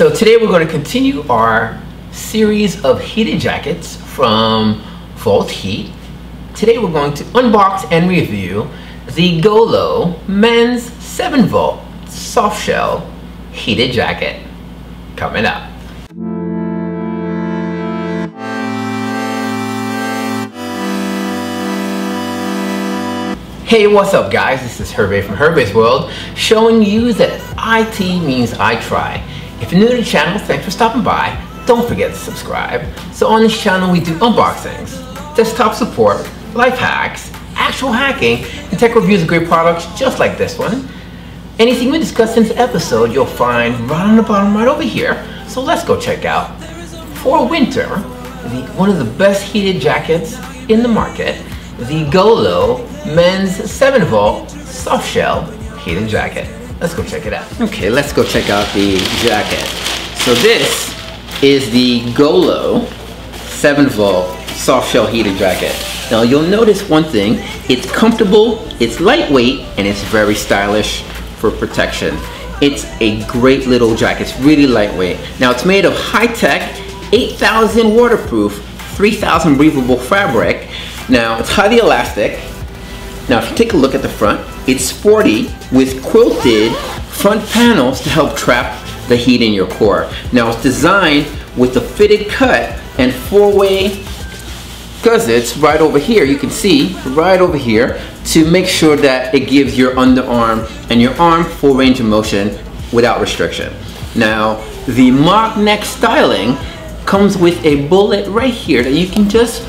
So today we're going to continue our series of heated jackets from VoltHeat. Today we're going to unbox and review the Golo men's 7-volt soft shell heated jacket. Coming up. Hey, what's up guys? This is Herve from Herve's World, showing you that IT means I try. If you're new to the channel, thanks for stopping by. Don't forget to subscribe. So on this channel, we do unboxings, desktop support, life hacks, actual hacking, and tech reviews of great products just like this one. Anything we discuss in this episode, you'll find right on the bottom right over here. So let's go check out, for winter, one of the best heated jackets in the market, the Golo men's 7-volt softshell heated jacket. Let's go check it out. Okay, let's go check out the jacket. So this is the Golo 7-volt softshell heated jacket. Now you'll notice one thing, it's comfortable, it's lightweight, and it's very stylish for protection. It's a great little jacket, it's really lightweight. Now it's made of high-tech, 8,000 waterproof, 3,000 breathable fabric. Now it's highly elastic. Now if you take a look at the front, it's sporty with quilted front panels to help trap the heat in your core. Now it's designed with a fitted cut and four-way gussets right over here. You can see right over here to make sure that it gives your underarm and your arm full range of motion without restriction. Now the mock neck styling comes with a bullet right here that you can just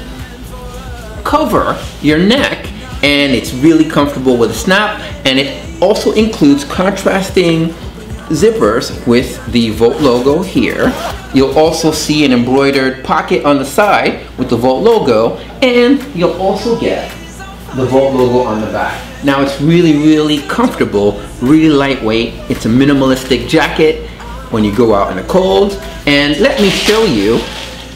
cover your neck, and it's really comfortable with a snap, and it also includes contrasting zippers with the Volt logo here. You'll also see an embroidered pocket on the side with the Volt logo, and you'll also get the Volt logo on the back. Now it's really, really comfortable, really lightweight. It's a minimalistic jacket when you go out in the cold. And let me show you,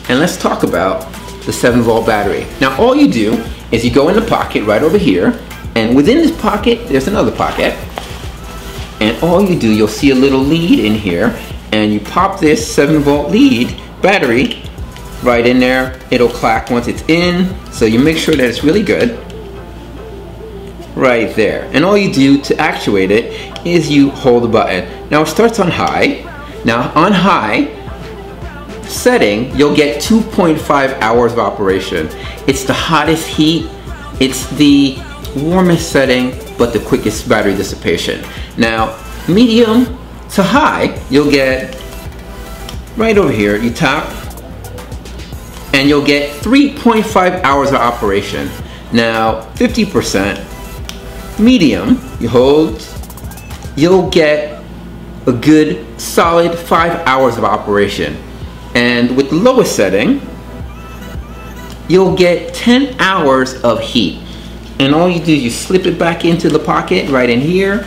and let's talk about the 7-volt battery. Now all you do is you go in the pocket right over here, and within this pocket there's another pocket, and all you do, you'll see a little lead in here, and you pop this 7-volt lead battery right in there. It'll clack once it's in, so you make sure that it's really good right there. And all you do to actuate it is you hold the button. Now it starts on high. Now on high setting, you'll get 2.5 hours of operation. It's the hottest heat, it's the warmest setting, but the quickest battery dissipation. Now medium to high, you'll get right over here, you tap, and you'll get 3.5 hours of operation. Now 50% medium, you hold, you'll get a good solid 5 hours of operation. And with the lowest setting, you'll get 10 hours of heat. And all you do is you slip it back into the pocket right in here,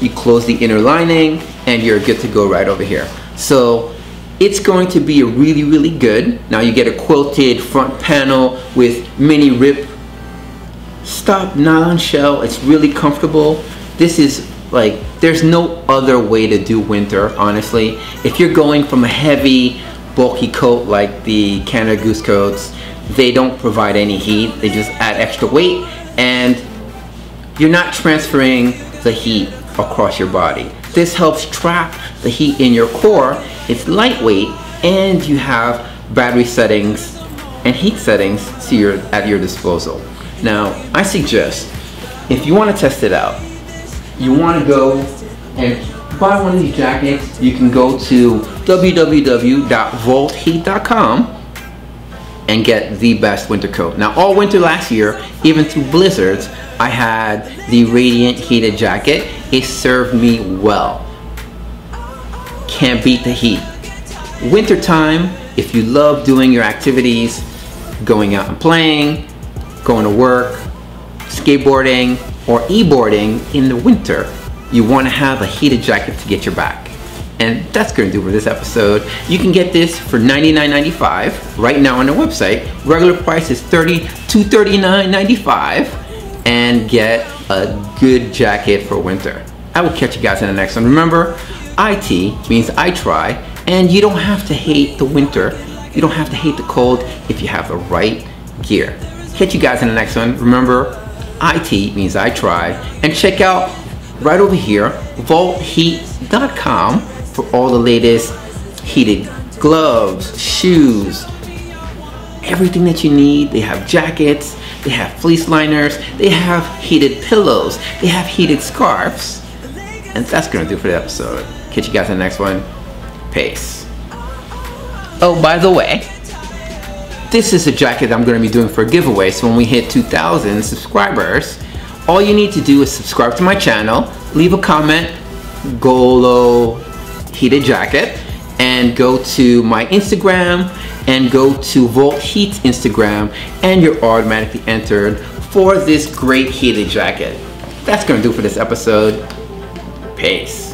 you close the inner lining, and you're good to go right over here. So it's going to be really, really good. Now you get a quilted front panel with mini rip stop nylon shell. It's really comfortable. This is like, there's no other way to do winter, honestly. If you're going from a heavy, bulky coat like the Canada Goose coats, they don't provide any heat, they just add extra weight, and you're not transferring the heat across your body. This helps trap the heat in your core, it's lightweight, and you have battery settings and heat settings at your disposal. Now, I suggest, if you want to test it out, you want to go and buy one of these jackets, you can go to www.voltheat.com and get the best winter coat. Now all winter last year, even through blizzards, I had the RADIANT heated jacket. It served me well. Can't beat the heat. Winter time, if you love doing your activities, going out and playing, going to work, skateboarding, or e-boarding in the winter, you want to have a heated jacket to get your back. And that's going to do for this episode. You can get this for $99.95 right now on the website. Regular price is $239.95, and get a good jacket for winter. I will catch you guys in the next one. Remember, IT means I try, and And you don't have to hate the winter. You don't have to hate the cold if you have the right gear. Catch you guys in the next one. Remember, IT means I try. And check out right over here, VoltHeat.com, for all the latest heated gloves, shoes, everything that you need. They have jackets, they have fleece liners, they have heated pillows, they have heated scarves. And that's gonna do for the episode. Catch you guys in the next one. Peace. Oh, by the way, this is a jacket that I'm gonna be doing for a giveaway, so when we hit 2,000 subscribers, all you need to do is subscribe to my channel, leave a comment, Golo heated jacket, and go to my Instagram, and go to VoltHeat's Instagram, and you're automatically entered for this great heated jacket. That's gonna do it for this episode. Peace.